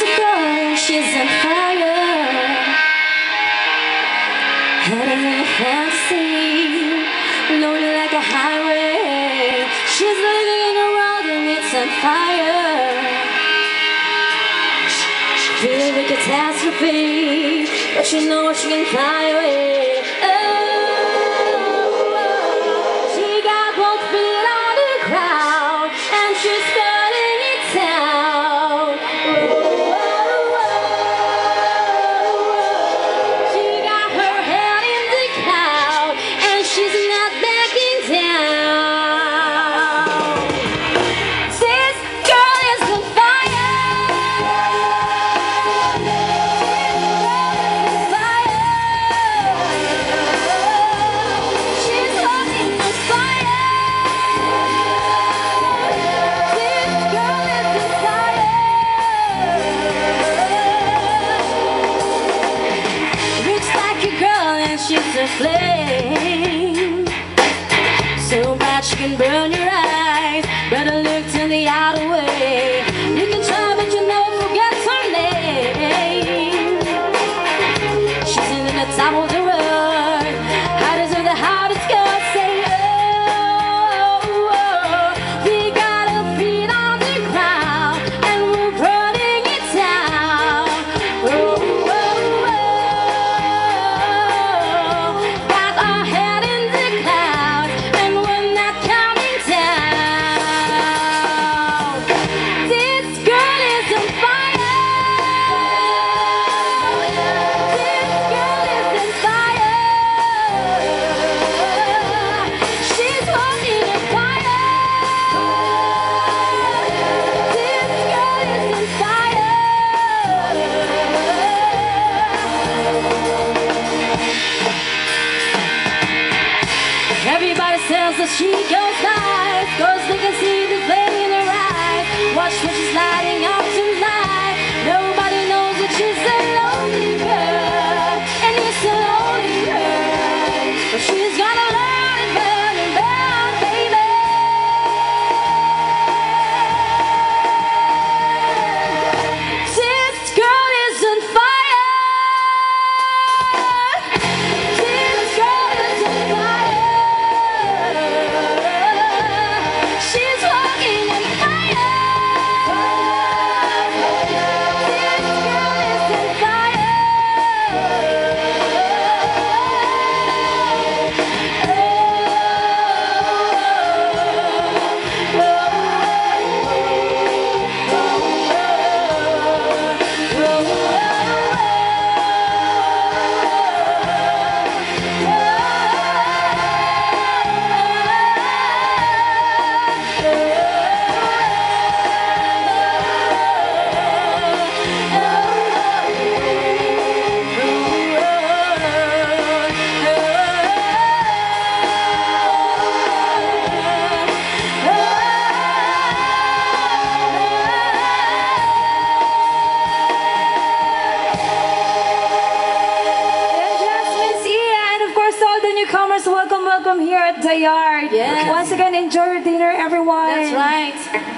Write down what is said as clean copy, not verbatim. a girl, she's on fire. Heading in a fantasy, lonely like a highway. She's living in a world and it's on fire. Feeling the catastrophe, but she knows what she can fly away. Oh, she got both feet on the ground, and she's burning it down. Oh, she got her head in the cloud, and she's not backing down. This girl is on fire. She's a flame, so bright she can burn your eyes. Better look to the other way. You can try but you never forget her name. She's in the top of the road, hottest of the hottest girls. Say oh, oh, oh, we got a feet on the ground and we're burning it down. Oh, everybody says that she goes high, 'cause they can see the flame in her eyes. Watch when she's lighting up tonight. Nobody knows that she's a lonely girl, and it's a lonely girl, but she's gonna learn and burn, baby. This girl is on fire. This girl is on fire. She's walking on fire. This girl is on fire. Welcome here at the Yard. Yes. Once again, enjoy your dinner, everyone. That's right.